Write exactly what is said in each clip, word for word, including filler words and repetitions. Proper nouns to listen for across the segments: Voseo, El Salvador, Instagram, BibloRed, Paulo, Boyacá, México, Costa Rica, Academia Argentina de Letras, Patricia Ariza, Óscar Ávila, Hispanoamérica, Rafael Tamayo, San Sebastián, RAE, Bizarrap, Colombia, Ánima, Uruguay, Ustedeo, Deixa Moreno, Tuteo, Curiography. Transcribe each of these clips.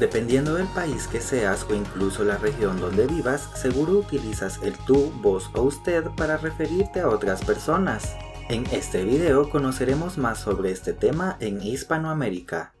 Dependiendo del país que seas o incluso la región donde vivas, seguro utilizas el tú, vos o usted para referirte a otras personas. En este video conoceremos más sobre este tema en Hispanoamérica.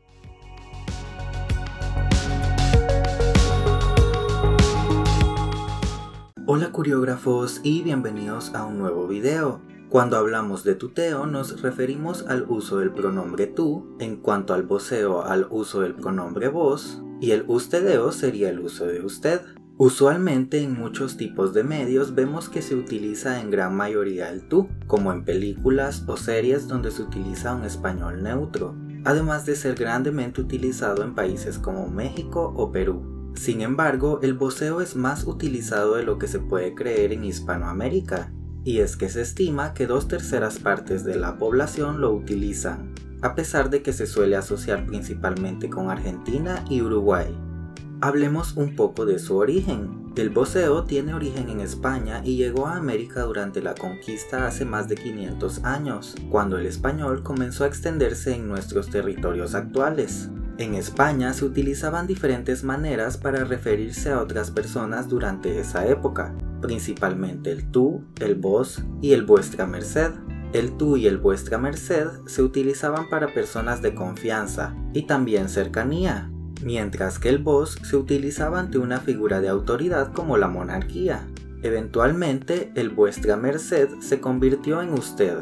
Hola curiógrafos y bienvenidos a un nuevo video. Cuando hablamos de tuteo nos referimos al uso del pronombre tú, en cuanto al voseo al uso del pronombre vos, y el ustedeo sería el uso de usted. Usualmente en muchos tipos de medios vemos que se utiliza en gran mayoría el tú, como en películas o series donde se utiliza un español neutro, además de ser grandemente utilizado en países como México o Perú. Sin embargo, el voseo es más utilizado de lo que se puede creer en Hispanoamérica, y es que se estima que dos terceras partes de la población lo utilizan, a pesar de que se suele asociar principalmente con Argentina y Uruguay. Hablemos un poco de su origen. El voseo tiene origen en España y llegó a América durante la conquista hace más de quinientos años, cuando el español comenzó a extenderse en nuestros territorios actuales. En España se utilizaban diferentes maneras para referirse a otras personas durante esa época, principalmente el tú, el vos y el vuestra merced. El tú y el vuestra merced se utilizaban para personas de confianza y también cercanía, mientras que el vos se utilizaba ante una figura de autoridad como la monarquía. Eventualmente, el vuestra merced se convirtió en usted.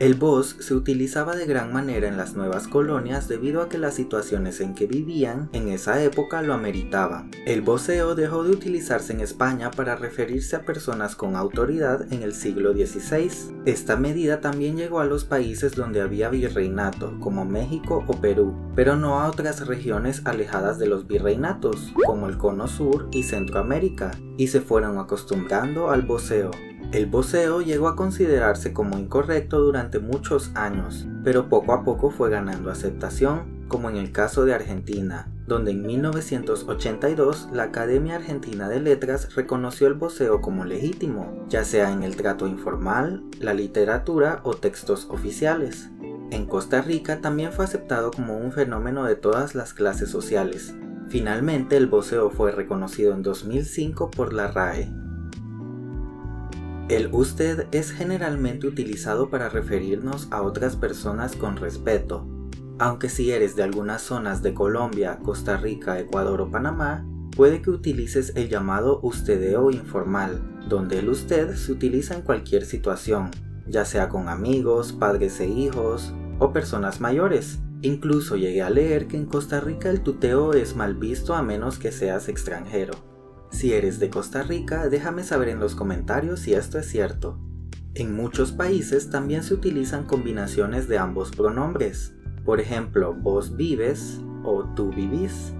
El vos se utilizaba de gran manera en las nuevas colonias debido a que las situaciones en que vivían en esa época lo ameritaban. El voseo dejó de utilizarse en España para referirse a personas con autoridad en el siglo dieciséis. Esta medida también llegó a los países donde había virreinato, como México o Perú, pero no a otras regiones alejadas de los virreinatos, como el Cono Sur y Centroamérica, y se fueron acostumbrando al voseo. El voseo llegó a considerarse como incorrecto durante muchos años, pero poco a poco fue ganando aceptación, como en el caso de Argentina, donde en mil novecientos ochenta y dos la Academia Argentina de Letras reconoció el voseo como legítimo, ya sea en el trato informal, la literatura o textos oficiales. En Costa Rica también fue aceptado como un fenómeno de todas las clases sociales. Finalmente, el voseo fue reconocido en dos mil cinco por la R A E. El usted es generalmente utilizado para referirnos a otras personas con respeto, aunque si eres de algunas zonas de Colombia, Costa Rica, Ecuador o Panamá, puede que utilices el llamado ustedeo informal, donde el usted se utiliza en cualquier situación, ya sea con amigos, padres e hijos o personas mayores. Incluso llegué a leer que en Costa Rica el tuteo es mal visto a menos que seas extranjero. Si eres de Costa Rica, déjame saber en los comentarios si esto es cierto. En muchos países también se utilizan combinaciones de ambos pronombres, por ejemplo, vos vives o tú vivís.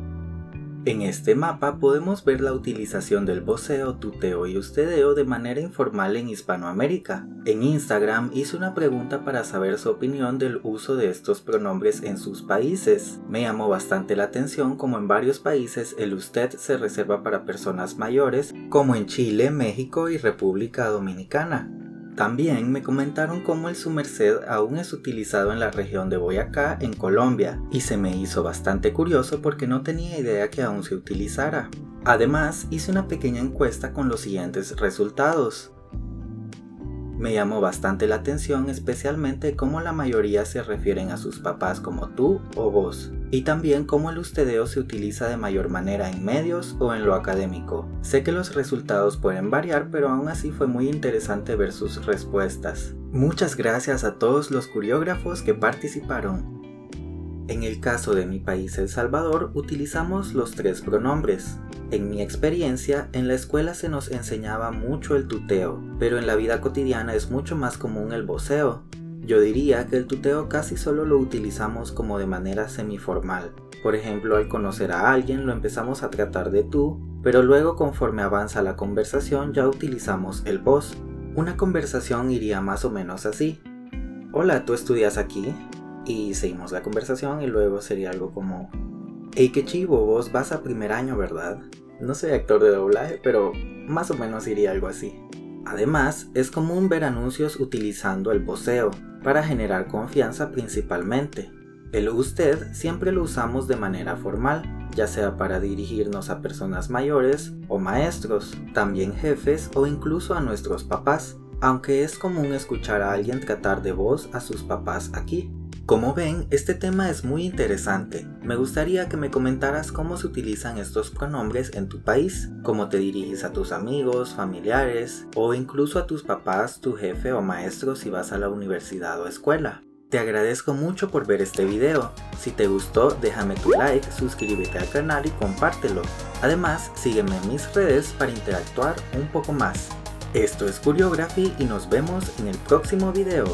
En este mapa podemos ver la utilización del voseo, tuteo y ustedeo de manera informal en Hispanoamérica. En Instagram hice una pregunta para saber su opinión del uso de estos pronombres en sus países. Me llamó bastante la atención como en varios países el usted se reserva para personas mayores, como en Chile, México y República Dominicana. También me comentaron cómo el su merced aún es utilizado en la región de Boyacá, en Colombia, y se me hizo bastante curioso porque no tenía idea que aún se utilizara. Además, hice una pequeña encuesta con los siguientes resultados. Me llamó bastante la atención especialmente cómo la mayoría se refieren a sus papás como tú o vos, y también cómo el ustedeo se utiliza de mayor manera en medios o en lo académico. Sé que los resultados pueden variar, pero aún así fue muy interesante ver sus respuestas. Muchas gracias a todos los curiógrafos que participaron. En el caso de mi país El Salvador, utilizamos los tres pronombres. En mi experiencia, en la escuela se nos enseñaba mucho el tuteo, pero en la vida cotidiana es mucho más común el voseo. Yo diría que el tuteo casi solo lo utilizamos como de manera semiformal. Por ejemplo, al conocer a alguien lo empezamos a tratar de tú, pero luego conforme avanza la conversación ya utilizamos el vos. Una conversación iría más o menos así. Hola, ¿tú estudias aquí? Y seguimos la conversación y luego sería algo como: hey, qué chivo, vos vas a primer año, ¿verdad? No soy actor de doblaje, pero más o menos iría algo así. Además, es común ver anuncios utilizando el voseo, para generar confianza principalmente. El usted siempre lo usamos de manera formal, ya sea para dirigirnos a personas mayores o maestros, también jefes o incluso a nuestros papás, aunque es común escuchar a alguien tratar de vos a sus papás aquí. Como ven, este tema es muy interesante. Me gustaría que me comentaras cómo se utilizan estos pronombres en tu país, cómo te diriges a tus amigos, familiares o incluso a tus papás, tu jefe o maestro si vas a la universidad o escuela. Te agradezco mucho por ver este video. Si te gustó, déjame tu like, suscríbete al canal y compártelo. Además, sígueme en mis redes para interactuar un poco más. Esto es Curiography y nos vemos en el próximo video.